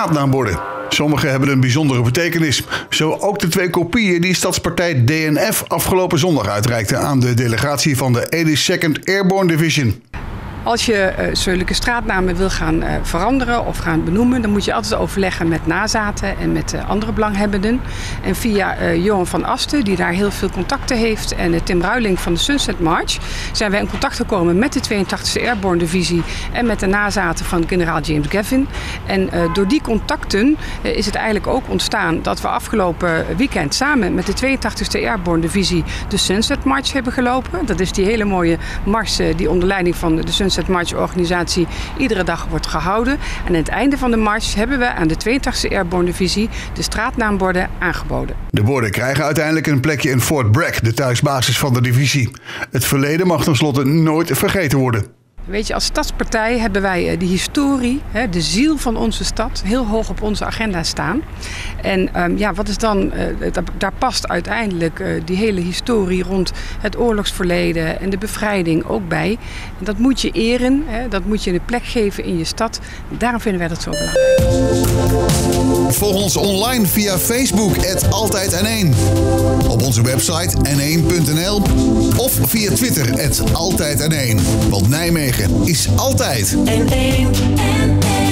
straatnaamborden. Sommige hebben een bijzondere betekenis. Zo ook de twee kopieën die Stadspartij DNF afgelopen zondag uitreikte aan de delegatie van de 82nd Airborne Division. Als je zulke straatnamen wil gaan veranderen of gaan benoemen, dan moet je altijd overleggen met nazaten en met andere belanghebbenden. En via Johan van Asten, die daar heel veel contacten heeft, en Tim Ruijling van de Sunset March, zijn wij in contact gekomen met de 82e Airborne Divisie en met de nazaten van generaal James Gavin. En door die contacten is het eigenlijk ook ontstaan dat we afgelopen weekend samen met de 82e Airborne Divisie de Sunset March hebben gelopen. Dat is die hele mooie mars die onder leiding van de Sunset March-organisatie iedere dag wordt gehouden. En aan het einde van de mars hebben we aan de 82e Airborne Divisie de straatnaamborden aangeboden. De borden krijgen uiteindelijk een plekje in Fort Bragg, de thuisbasis van de divisie. Het verleden mag tenslotte nooit vergeten worden. Weet je, als stadspartij hebben wij de historie, de ziel van onze stad, heel hoog op onze agenda staan. En ja, wat is dan, daar past uiteindelijk die hele historie rond het oorlogsverleden en de bevrijding ook bij. En dat moet je eren, dat moet je een plek geven in je stad. Daarom vinden wij dat zo belangrijk. Volg ons online via Facebook @AltijdN1, op onze website n1.nl of via Twitter @AltijdN1. Want Nijmegen is altijd N1.